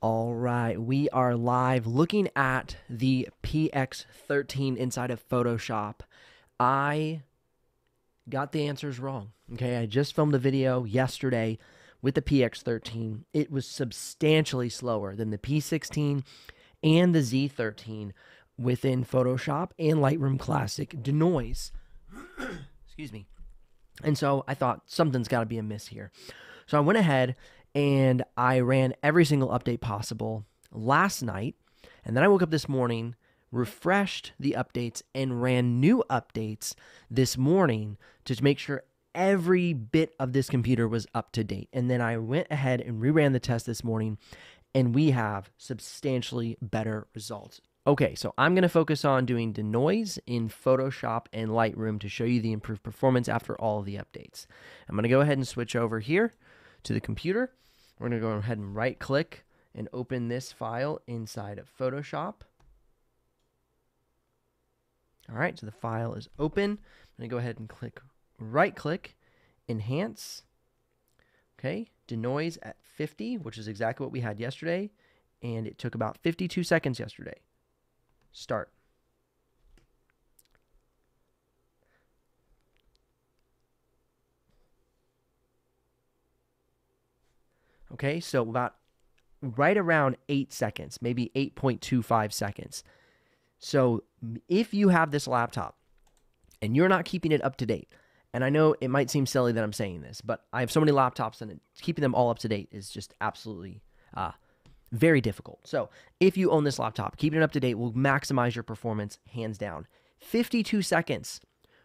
All right, we are live looking at the PX13 inside of Photoshop. I got the answers wrong, okay? I just filmed a video yesterday with the PX13. It was substantially slower than the P16 and the Z13 within Photoshop and Lightroom Classic denoise. Excuse me. And so I thought something's got to be amiss here. So I went ahead and I ran every single update possible last night, and then I woke up this morning, refreshed the updates, and ran new updates this morning to make sure every bit of this computer was up to date. And then I went ahead and reran the test this morning, and we have substantially better results. Okay, so I'm going to focus on doing denoise in Photoshop and Lightroom to show you the improved performance after all of the updates. I'm going to go ahead and switch over here to the computer. We're going to go ahead and right click and open this file inside of Photoshop. All right, so the file is open. I'm going to go ahead and click right click, enhance. Okay, denoise at 50, which is exactly what we had yesterday, and it took about 52 seconds yesterday. Start. Okay, so about right around 8 seconds, maybe 8.25 seconds. So if you have this laptop and you're not keeping it up to date, and I know it might seem silly that I'm saying this, but I have so many laptops and keeping them all up to date is just absolutely very difficult. So if you own this laptop, keeping it up to date will maximize your performance hands down. 52 seconds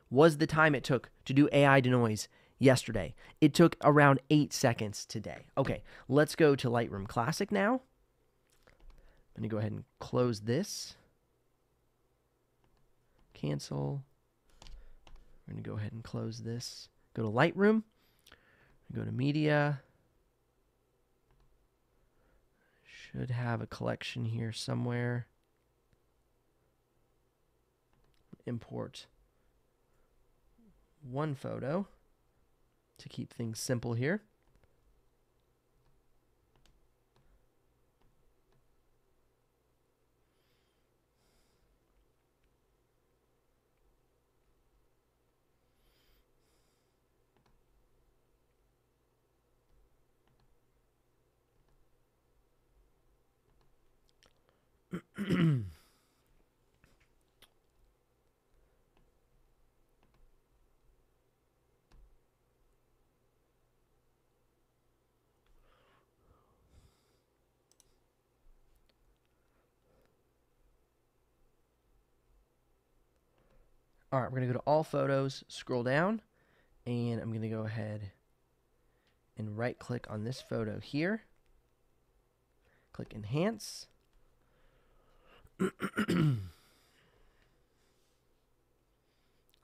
was the time it took to do AI denoise yesterday. It took around 8 seconds today. Okay, let's go to Lightroom Classic now. I'm going to go ahead and close this. Cancel. We're going to go ahead and close this. Go to Lightroom. Go to Media. Should have a collection here somewhere. Import one photo to keep things simple here. All right, we're going to go to all photos, scroll down, and I'm going to go ahead and right click on this photo here. Click enhance.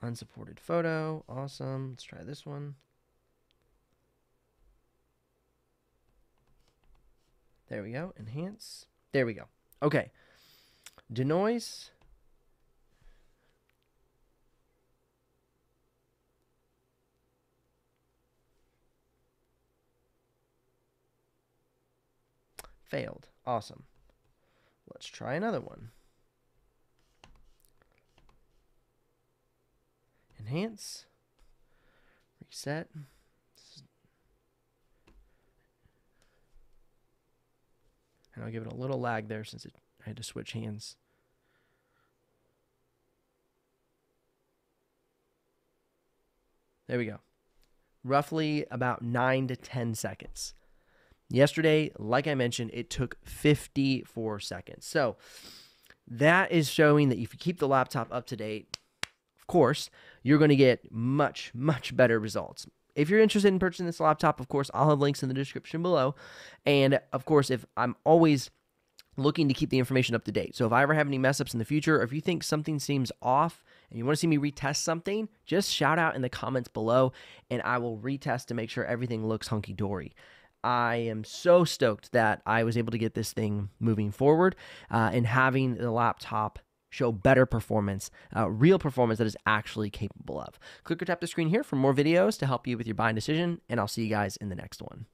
Unsupported photo. Awesome. Let's try this one. There we go. Enhance. There we go. Okay. Denoise. Failed. Awesome. Let's try another one. Enhance. Reset. And I'll give it a little lag there since I had to switch hands. There we go. Roughly about 9 to 10 seconds. Yesterday, like I mentioned, it took 54 seconds. So that is showing that if you keep the laptop up to date, of course, you're going to get much, much better results. If you're interested in purchasing this laptop, of course, I'll have links in the description below. And of course, if I'm always looking to keep the information up to date. So if I ever have any mess ups in the future, or if you think something seems off and you want to see me retest something, just shout out in the comments below and I will retest to make sure everything looks hunky-dory. I am so stoked that I was able to get this thing moving forward and having the laptop show better performance, real performance that is actually capable of. Click or tap the screen here for more videos to help you with your buying decision, and I'll see you guys in the next one.